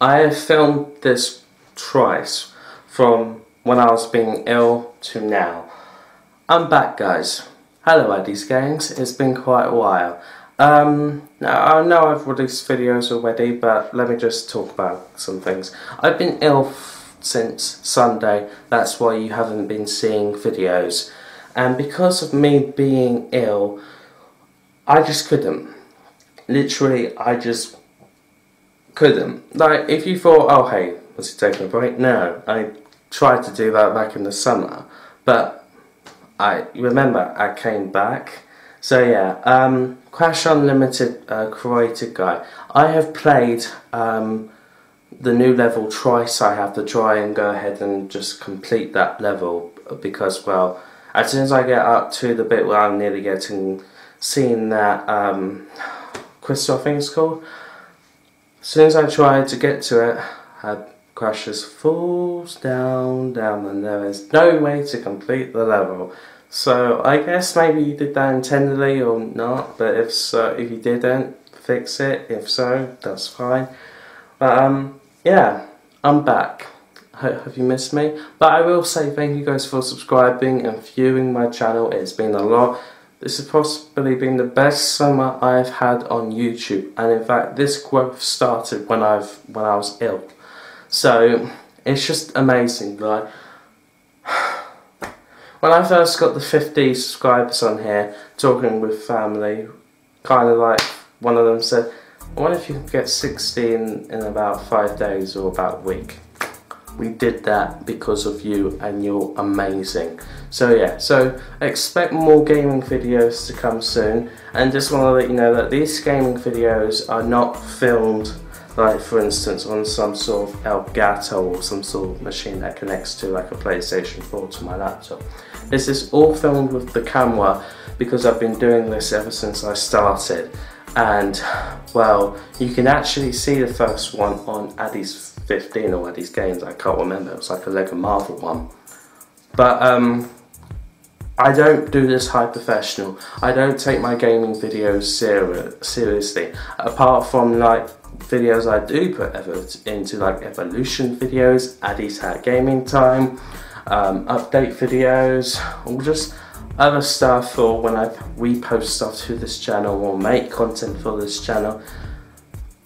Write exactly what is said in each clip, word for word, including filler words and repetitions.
I filmed this twice, from when I was being ill to now. I'm back, guys. Hello, A D I S Games. It's been quite a while. Um, now, I know I've released videos already, but let me just talk about some things. I've been ill since Sunday, that's why you haven't been seeing videos. And because of me being ill, I just couldn't. Literally, I just couldn't. Like, if you thought, oh hey, was it taking a break? No, I tried to do that back in the summer, but I remember I came back. So yeah, um, Crash Unlimited uh, created guy. I have played um, the new level twice. I have to try and go ahead and just complete that level because, well, as soon as I get up to the bit where I'm nearly getting seeing that um, crystal thing is called, as soon as I try to get to it, I crashes, falls down, down, and there is no way to complete the level. So I guess maybe you did that intentionally or not. But if so, if you didn't, fix it. If so, that's fine. But um, yeah, I'm back. Have you missed me? But I will say thank you guys for subscribing and viewing my channel. It's been a lot. This has possibly been the best summer I've had on YouTube, and in fact, this growth started when I've when I was ill. So it's just amazing. Like, when I first got the fifty subscribers on here, talking with family, kind of like one of them said, "I wonder if you can get sixty in, in about five days or about a week." We did that because of you, and you're amazing. So yeah, so expect more gaming videos to come soon, and just want to let you know that these gaming videos are not filmed, like for instance, on some sort of Elgato or some sort of machine that connects to like a PlayStation four to my laptop. This is all filmed with the camera because I've been doing this ever since I started, and well, you can actually see the first one on A D I S fifteen or A D I S Games, I can't remember, it was like a Lego Marvel one. But um, I don't do this high professional, I don't take my gaming videos ser seriously, apart from like videos I do put effort into, like evolution videos, A D I S Hat Gaming Time, um, update videos, or just other stuff, or when I repost stuff to this channel or make content for this channel.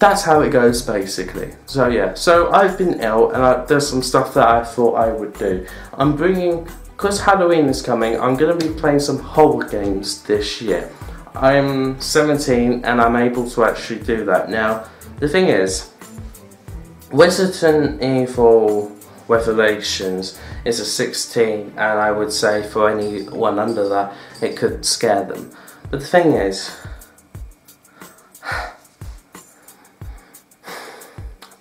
That's how it goes basically. So yeah, so I've been ill, and I, there's some stuff that I thought I would do. I'm bringing, because Halloween is coming, I'm going to be playing some horror games this year. I'm seventeen and I'm able to actually do that now. The thing is, Resident Evil Revelations is a sixteen, and I would say for anyone under that, it could scare them. But the thing is,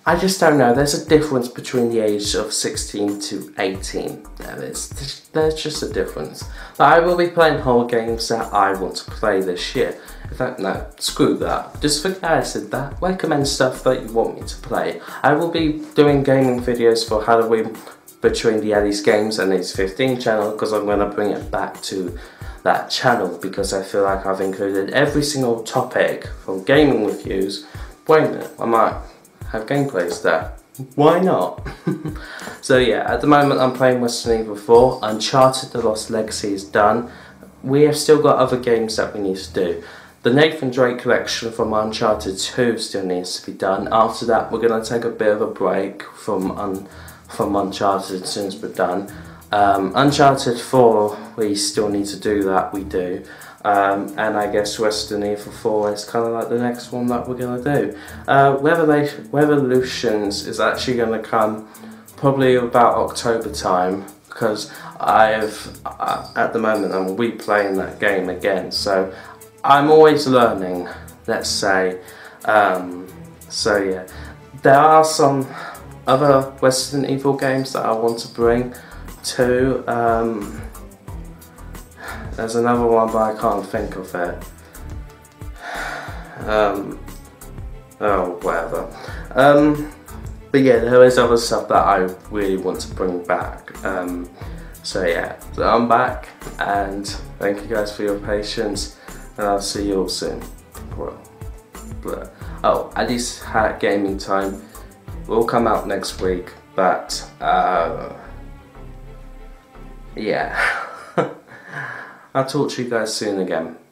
I just don't know. There's a difference between the age of sixteen to eighteen. There is. There's just a difference. But I will be playing horror games that I want to play this year. In fact, no, screw that. Just forget I said that. Recommend stuff that you want me to play. I will be doing gaming videos for Halloween between the A D I S Games and A D I S fifteen channel, because I'm going to bring it back to that channel because I feel like I've included every single topic from gaming reviews. Wait a minute, I might have gameplays there. Why not? So yeah, at the moment I'm playing Resident Evil four. Uncharted the Lost Legacy is done. We have still got other games that we need to do. The Nathan Drake Collection from Uncharted two still needs to be done. After that, we're going to take a bit of a break from un from Uncharted as soon as we're done. Um, Uncharted four, we still need to do that, we do. Um, and I guess Resident Evil four is kind of like the next one that we're going to do. Uh, Revelation, Revolutions is actually going to come probably about October time, because I've, uh, at the moment, I'm replaying that game again. So I'm always learning, let's say, um, so yeah. There are some other Resident Evil games that I want to bring to, um, there's another one but I can't think of it, um, oh whatever, um, but yeah, there is other stuff that I really want to bring back. Um, so yeah, so I'm back, and thank you guys for your patience. And I'll see you all soon. Well, blur. Oh, A D I S Hat Gaming Time will come out next week, but uh, yeah, I'll talk to you guys soon again.